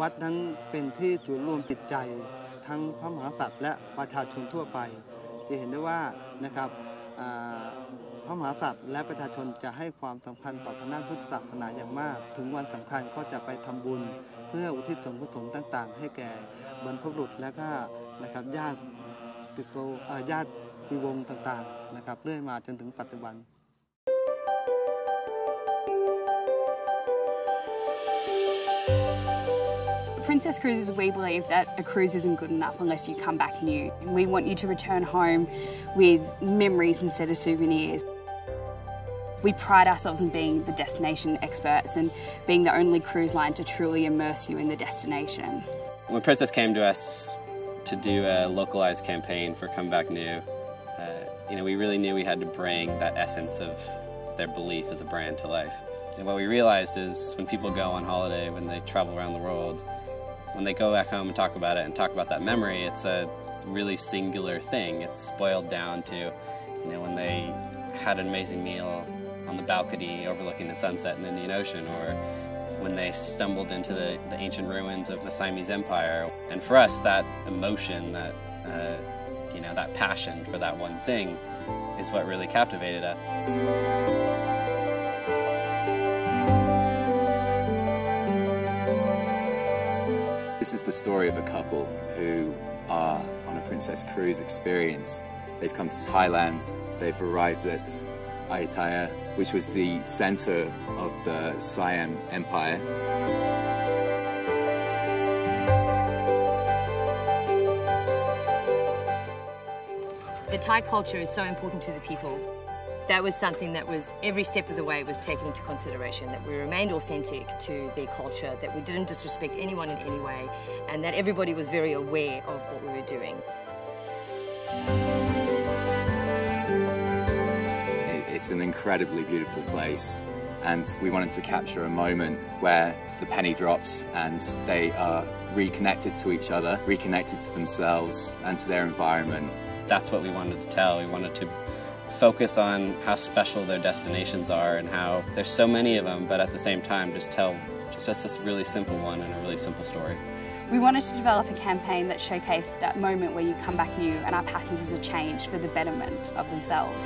วัดนั้นเป็นที่จุดรวมจิตใจทั้งพระมหากษัตริย์และประชาชนทั่วไปจะเห็นได้ว่านะครับพระมหากษัตริย์และประชาชนจะให้ความสำคัญต่อทางด้านพุทธศาสนาอย่างมากถึงวันสำคัญก็จะไปทำบุญเพื่ออุทิศส่วนกุศลต่างๆให้แก่บรรพบุรุษและก็นะครับญาติติโกญาติปีวงต่างๆนะครับเรื่อยมาจนถึงปัจจุบันPrincess Cruises, we believe that a cruise isn't good enough unless you come back new. We want you to return home with memories instead of souvenirs. We pride ourselves in being the destination experts and being the only cruise line to truly immerse you in the destination. When Princess came to us to do a localised campaign for Come Back New, we really knew we had to bring that essence of their belief as a brand to life. And what we realised is when people go on holiday, when they travel around the world, when they go back home and talk about it and talk about that memory, it's a really singular thing. It's boiled down to, when they had an amazing meal on the balcony overlooking the sunset in the Indian Ocean, or when they stumbled into the ancient ruins of the Siamese Empire. And for us, that emotion, that that passion for that one thing, is what really captivated us. This is the story of a couple who are on a Princess Cruise experience. They've come to Thailand, they've arrived at Ayutthaya, which was the centre of the Siam Empire. The Thai culture is so important to the people. That was something that was, every step of the way was taken into consideration, that we remained authentic to their culture, that we didn't disrespect anyone in any way, and that everybody was very aware of what we were doing. It's an incredibly beautiful place, and we wanted to capture a moment where the penny drops and they are reconnected to each other, reconnected to themselves and to their environment. That's what we wanted to tell. We wanted to focus on how special their destinations are and how there's so many of them, but at the same time just tell just this really simple one and a really simple story. We wanted to develop a campaign that showcased that moment where you come back new and our passengers are changed for the betterment of themselves.